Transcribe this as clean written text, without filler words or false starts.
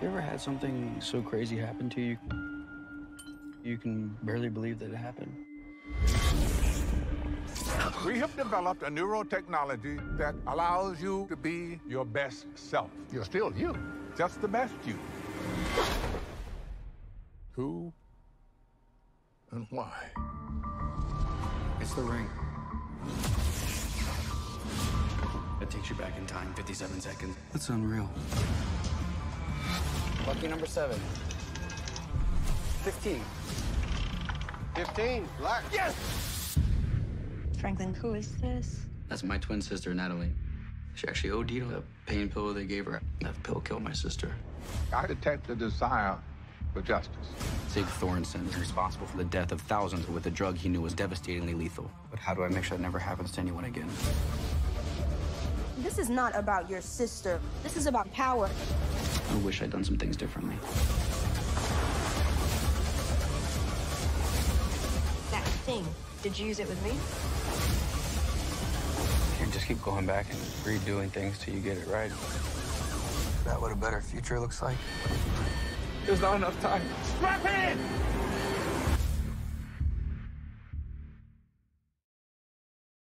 You ever had something so crazy happen to you, you can barely believe that it happened? We have developed a neurotechnology that allows you to be your best self. You're still you, just the best you. Who and why? It's the ring. It takes you back in time, 57 seconds. That's unreal. Lucky number 7. 15. 15, black. Yes! Franklin, who is this? That's my twin sister, Natalie. She actually OD'd on the pain pill they gave her. That pill killed my sister. I detect a desire for justice. Zig Thorsson is responsible for the death of thousands with a drug he knew was devastatingly lethal. But how do I make sure that never happens to anyone again? This is not about your sister. This is about power. I wish I'd done some things differently. That thing, did you use it with me? You just keep going back and redoing things till you get it right. Is that what a better future looks like? There's not enough time. Strap in!